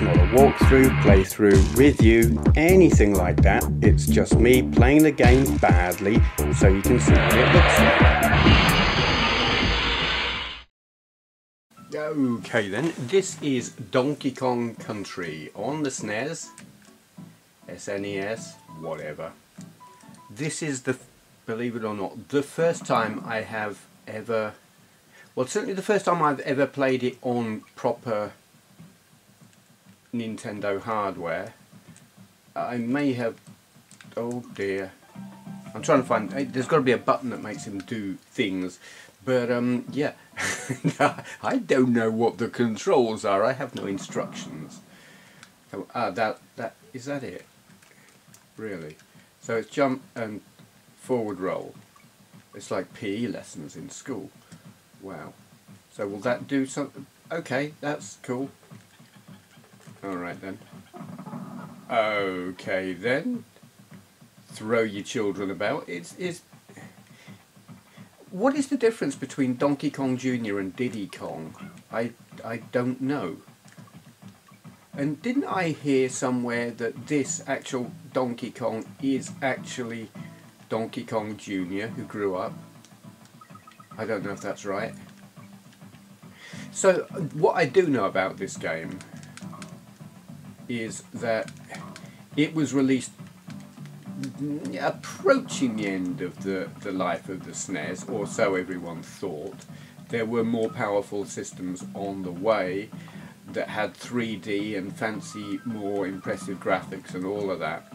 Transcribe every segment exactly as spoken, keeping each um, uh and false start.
not a walkthrough, playthrough, review, anything like that. It's just me playing the game badly so you can see what it looks like. Okay then, this is Donkey Kong Country on the S N E S, S N E S, whatever. This is the, believe it or not, the first time I have ever, well certainly the first time I've ever played it on proper Nintendo hardware. I may have, oh dear, I'm trying to find, there's got to be a button that makes him do things, but um, yeah, I don't know what the controls are, I have no instructions. Oh, ah, that, that, is that it? Really? So it's jump and forward roll. It's like P E lessons in school. Wow. So will that do something? Okay, that's cool. Alright then. Okay then. Throw your children about. It's, it's... What is the difference between Donkey Kong Junior and Diddy Kong? I, I don't know. And didn't I hear somewhere that this actual Donkey Kong is actually Donkey Kong Junior who grew up? I don't know if that's right. So what I do know about this game is that it was released approaching the end of the, the life of the S N E S, or so everyone thought. There were more powerful systems on the way that had three D and fancy, more impressive graphics and all of that.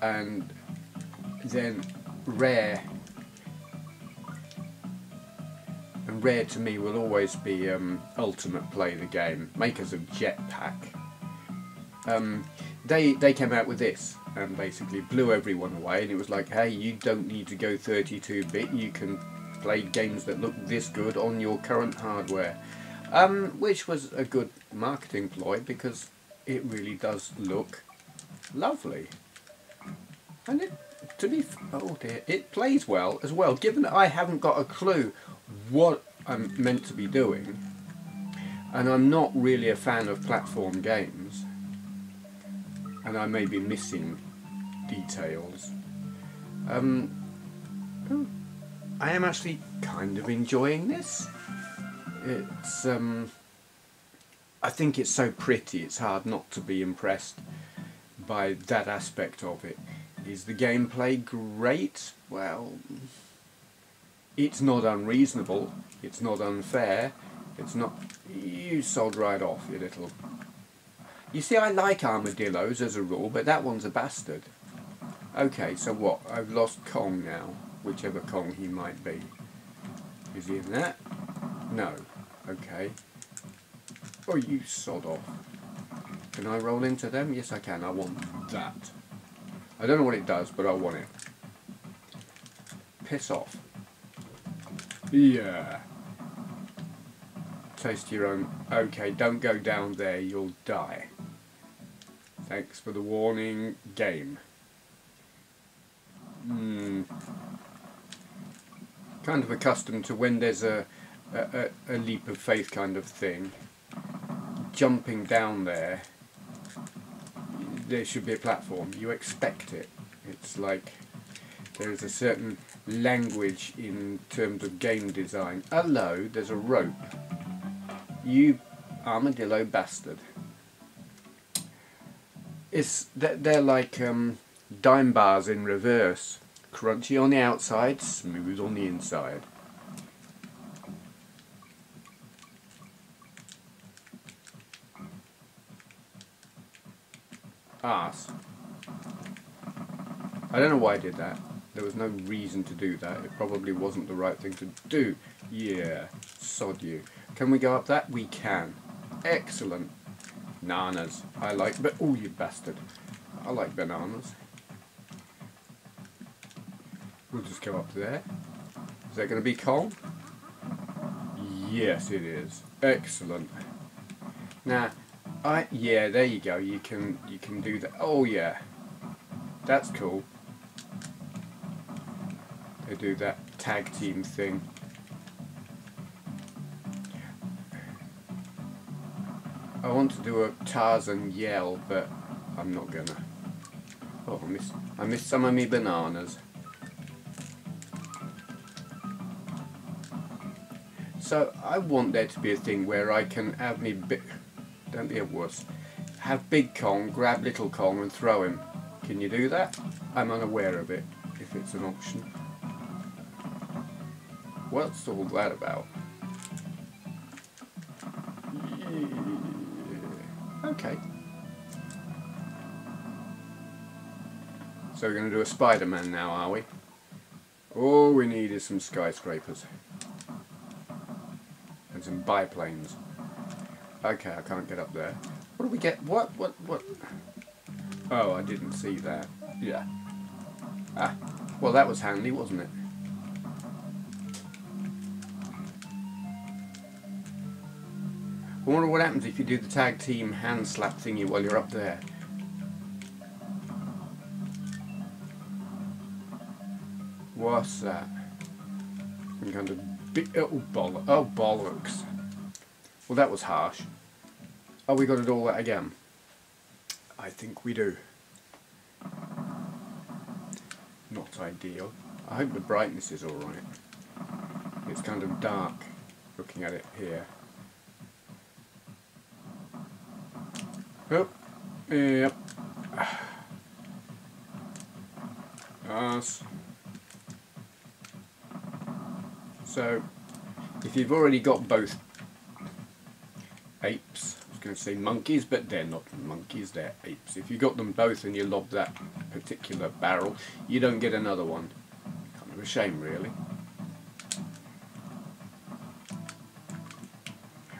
And then Rare, and Rare to me will always be um, Ultimate Play the Game, makers of Jetpack. Um, they, they came out with this and basically blew everyone away, and it was like, hey, you don't need to go thirty-two bit, you can play games that look this good on your current hardware. Um, which was a good marketing ploy, because it really does look lovely, and it, to be, oh dear, it plays well as well. Given that I haven't got a clue what I'm meant to be doing, and I'm not really a fan of platform games, and I may be missing details, um, I am actually kind of enjoying this. It's, um, I think it's so pretty, it's hard not to be impressed by that aspect of it. Is the gameplay great? Well, it's not unreasonable, it's not unfair, it's not... You sold right off, you little... You see, I like armadillos as a rule, but that one's a bastard. Okay, so what? I've lost Kong now, whichever Kong he might be. Is he in that? No. Okay. Oh, you sod off. Can I roll into them? Yes, I can. I want that. I don't know what it does, but I want it. Piss off. Yeah. Taste your own. Okay, don't go down there. You'll die. Thanks for the warning, game. Hmm. Kind of accustomed to when there's a A, a, a leap of faith kind of thing. Jumping down there, there should be a platform. You expect it. It's like there is a certain language in terms of game design. Hello, there's a rope. You armadillo bastard. It's they're like um, dime bars in reverse. Crunchy on the outside, smooth on the inside. Ass. I don't know why I did that. There was no reason to do that. It probably wasn't the right thing to do. Yeah, sod you. Can we go up that? We can. Excellent. Bananas. I like, but oh, you bastard. I like bananas. We'll just go up there. Is that going to be cold? Yes, it is. Excellent. Now. I, yeah, there you go. You can you can do that. Oh yeah, that's cool. They do that tag team thing. I want to do a Tarzan yell, but I'm not gonna. Oh, I missed, I missed some of me bananas. So I want there to be a thing where I can have me big, don't be a wuss, have Big Kong grab Little Kong and throw him. Can you do that? I'm unaware of it, if it's an option. What's all that about? Yeah. Okay. So we're going to do a Spider-Man now, are we? All we need is some skyscrapers. And some biplanes. Okay, I can't get up there. What do we get? What? What? What? Oh, I didn't see that. Yeah. Ah. Well, that was handy, wasn't it? I wonder what happens if you do the tag team hand slap thingy while you're up there. What's that? Some kind of big... Oh, boll oh, bollocks. Well, that was harsh. Oh, we got to do all that again. I think we do. Not ideal. I hope the brightness is alright. It's kind of dark looking at it here. Oh, yep. Yes. So, if you've already got both apes, I was going to say monkeys, but they're not monkeys, they're apes. If you got them both and you lob that particular barrel, you don't get another one. Kind of a shame, really.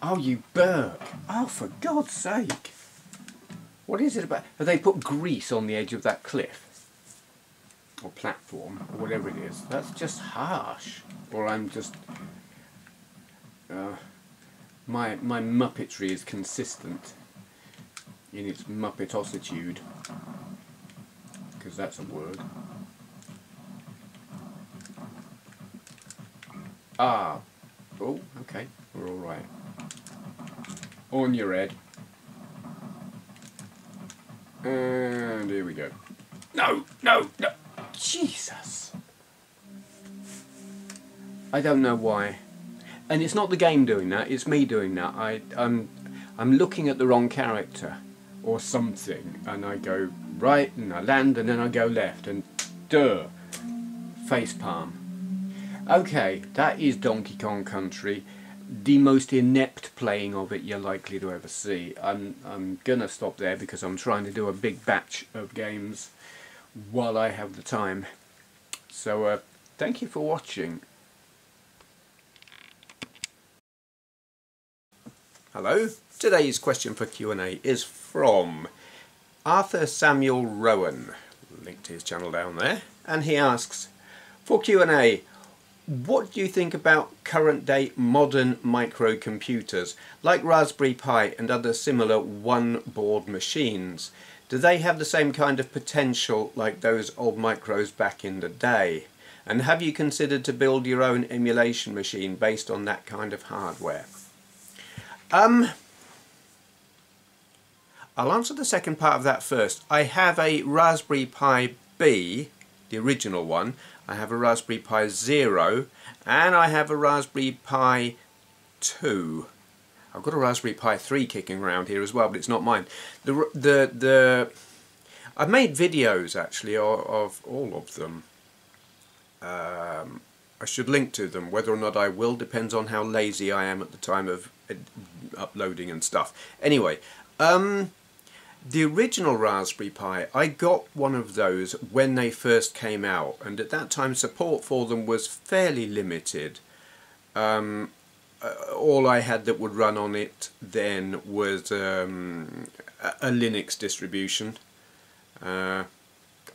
Oh, you Burke! Oh, for God's sake! What is it about? Have they put grease on the edge of that cliff? Or platform, or whatever it is. That's just harsh. Or I'm just... Uh, my, my muppetry is consistent in its muppetositude. Because that's a word. Ah. Oh, okay. We're alright. On your head. And here we go. No, no, no. Jesus. I don't know why. And it's not the game doing that, it's me doing that. I, I'm, I'm looking at the wrong character or something, and I go right and I land and then I go left and duh. Face palm. Okay, that is Donkey Kong Country. The most inept playing of it you're likely to ever see. I'm, I'm gonna stop there because I'm trying to do a big batch of games while I have the time. So uh, thank you for watching. Hello, today's question for Q and A is from Arthur Samuel Rowan, linked to his channel down there, and he asks, for Q and A, what do you think about current day modern microcomputers like Raspberry Pi and other similar one board machines? Do they have the same kind of potential like those old micros back in the day? And have you considered to build your own emulation machine based on that kind of hardware? Um, I'll answer the second part of that first. I have a Raspberry Pi B, the original one. I have a Raspberry Pi Zero, and I have a Raspberry Pi Two. I've got a Raspberry Pi Three kicking around here as well, but it's not mine. The the the I've made videos actually of, of all of them. Um, I should link to them. Whether or not I will depends on how lazy I am at the time of uploading and stuff. Anyway. Um, The original Raspberry Pi, I got one of those when they first came out, and at that time support for them was fairly limited. Um, uh, all I had that would run on it then was um, a, a Linux distribution. Uh,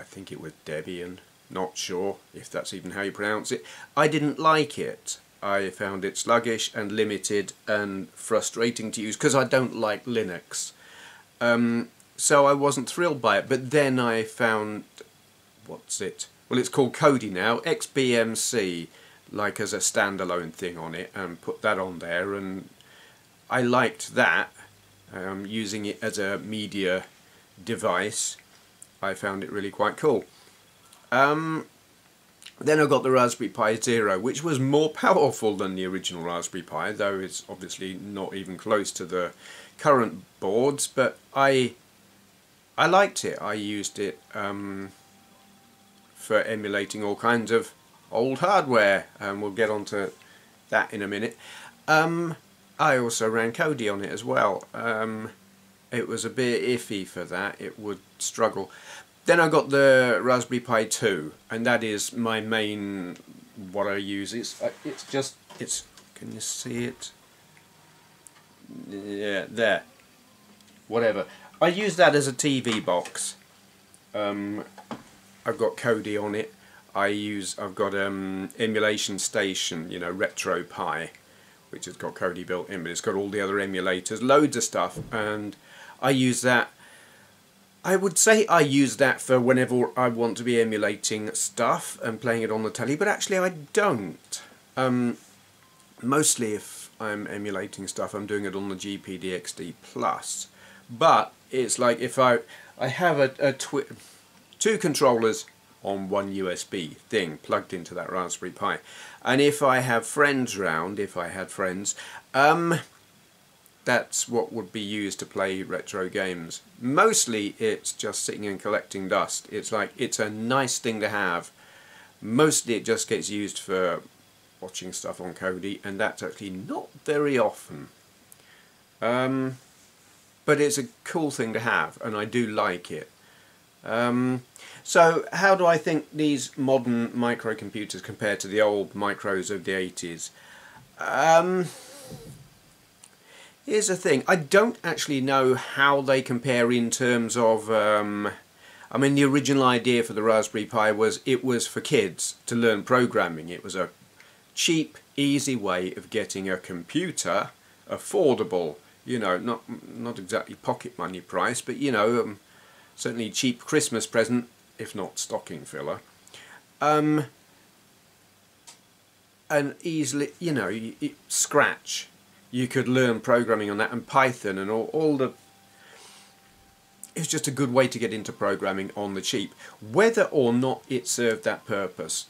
I think it was Debian, not sure if that's even how you pronounce it. I didn't like it. I found it sluggish and limited and frustrating to use because I don't like Linux. Um, so I wasn't thrilled by it, but then I found, what's it? Well, it's called Kodi now, X B M C, like as a standalone thing on it, and put that on there, and I liked that, um, using it as a media device. I found it really quite cool. Um, then I got the Raspberry Pi Zero, which was more powerful than the original Raspberry Pi, though it's obviously not even close to the current boards, but I I liked it. I used it um, for emulating all kinds of old hardware, and we'll get onto that in a minute. Um, I also ran Kodi on it as well. Um, it was a bit iffy for that, it would struggle. Then I got the Raspberry Pi Two, and that is my main, what I use. It's, it's just, it's, can you see it? Yeah, there. Whatever. I use that as a T V box. Um, I've got Kodi on it. I use, I've got um, Emulation Station, you know, RetroPie, which has got Kodi built in, but it's got all the other emulators, loads of stuff, and I use that. I would say I use that for whenever I want to be emulating stuff and playing it on the telly, but actually I don't. Um, mostly if I'm emulating stuff, I'm doing it on the G P D X D Plus. But it's like if I I have a, a twi two controllers on one U S B thing plugged into that Raspberry Pi, and if I have friends round, if I had friends, um, that's what would be used to play retro games. Mostly it's just sitting and collecting dust. It's like, it's a nice thing to have. Mostly it just gets used for watching stuff on Kodi, and that's actually not very often. Um, but it's a cool thing to have, and I do like it. Um, so how do I think these modern microcomputers compare to the old micros of the eighties? Um, Here's the thing, I don't actually know how they compare in terms of, um, I mean, the original idea for the Raspberry Pi was it was for kids to learn programming. It was a cheap, easy way of getting a computer, affordable, you know, not not exactly pocket money price, but, you know, um, certainly cheap Christmas present, if not stocking filler. Um, and easily, you know, it, Scratch. You could learn programming on that, and Python, and all, all the... It's just a good way to get into programming on the cheap. Whether or not it served that purpose.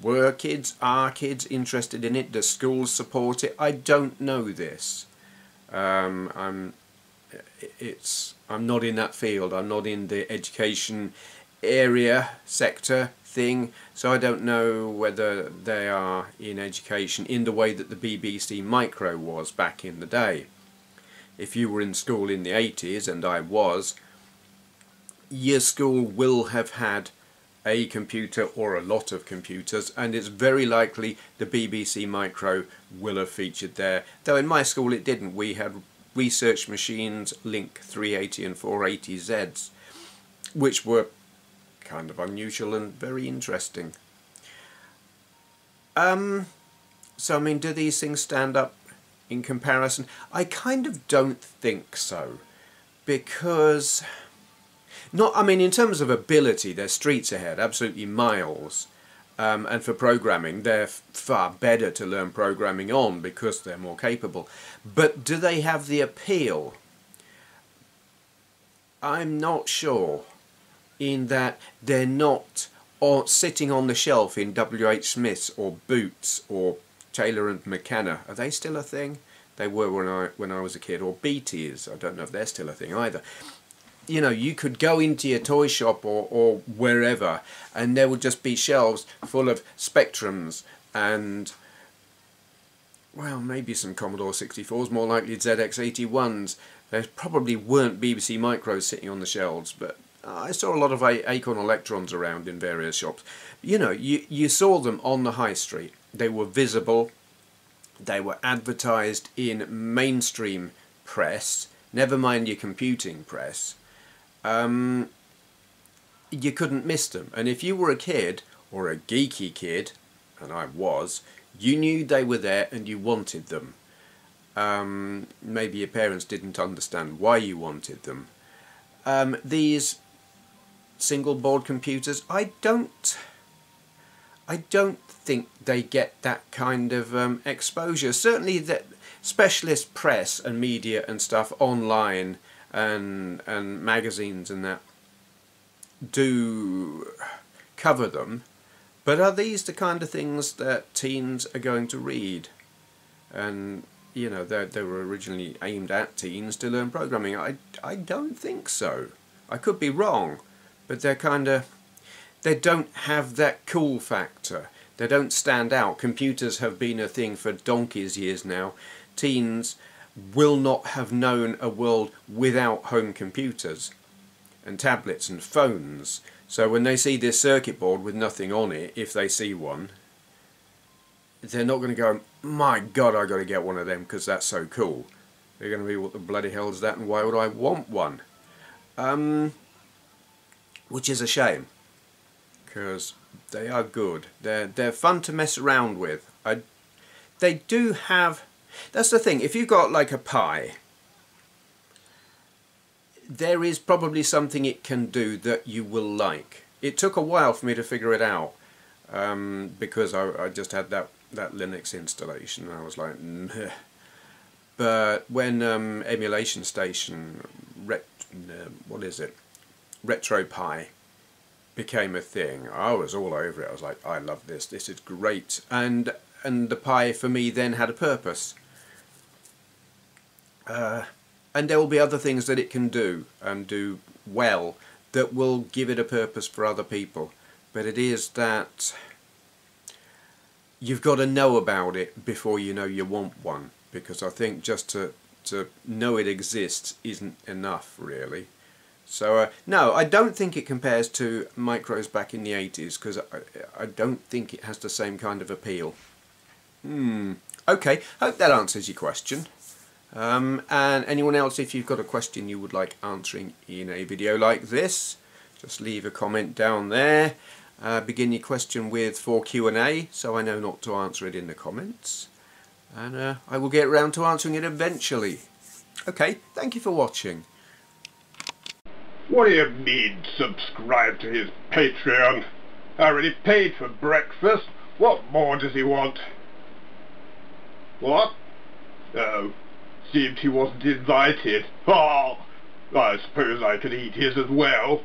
Were kids, are kids interested in it? Do schools support it? I don't know this. Um, I'm, it's, I'm not in that field. I'm not in the education area, sector thing, so I don't know whether they are in education in the way that the B B C Micro was back in the day. If you were in school in the eighties, and I was, your school will have had a computer or a lot of computers, and it's very likely the B B C Micro will have featured there, though in my school it didn't. We had Research Machines Link three eighty and four eighty Zs, which were kind of unusual and very interesting. Um, so I mean, do these things stand up in comparison? I kind of don't think so, because not, I mean, in terms of ability, they're streets ahead, absolutely miles, um, and for programming they're far better to learn programming on because they're more capable. But do they have the appeal? I'm not sure, in that they're not or sitting on the shelf in W H Smiths or Boots or Taylor and McKenna. Are they still a thing? They were when I when I was a kid. Or B T's, I don't know if they're still a thing either. You know, you could go into your toy shop or, or wherever, and there would just be shelves full of Spectrums and, well, maybe some Commodore sixty-fours, more likely Z X eighty-ones. There probably weren't B B C Micros sitting on the shelves, but I saw a lot of Acorn Electrons around in various shops. You know, you, you saw them on the high street. They were visible. They were advertised in mainstream press. Never mind your computing press. Um, you couldn't miss them. And if you were a kid, or a geeky kid, and I was, you knew they were there and you wanted them. Um, maybe your parents didn't understand why you wanted them. Um, these single board computers, I don't I don't think they get that kind of um, exposure. Certainly that specialist press and media and stuff online and and magazines and that do cover them, but are these the kind of things that teens are going to read? And you know, they, they were originally aimed at teens to learn programming. I, I don't think so. I could be wrong, but they're kind of, they don't have that cool factor. They don't stand out. Computers have been a thing for donkey's years now. Teens will not have known a world without home computers and tablets and phones. So when they see this circuit board with nothing on it, if they see one, they're not going to go, my God, I've got to get one of them because that's so cool. They're going to be, what the bloody hell is that and why would I want one? Um, which is a shame, because they are good. They're, they're fun to mess around with. I, they do have... That's the thing, if you've got like a Pi, there is probably something it can do that you will like. It took a while for me to figure it out, um, because I, I just had that, that Linux installation and I was like, nah. But when um, Emulation Station, ret uh, what is it, RetroPie became a thing, I was all over it. I was like, I love this, this is great. And and the Pi for me then had a purpose. Uh, and there will be other things that it can do and do well that will give it a purpose for other people. But it is that you've got to know about it before you know you want one, because I think just to, to know it exists isn't enough really. So uh, no, I don't think it compares to micros back in the eighties, because I, I don't think it has the same kind of appeal. Hmm, okay, hope that answers your question. Um, and anyone else, if you've got a question you would like answering in a video like this, just leave a comment down there. Uh, begin your question with for Q and A, so I know not to answer it in the comments. And uh, I will get around to answering it eventually. Okay, thank you for watching. What do you mean, subscribe to his Patreon? I already paid for breakfast. What more does he want? What? Oh, seems he wasn't invited. Oh, I suppose I could eat his as well.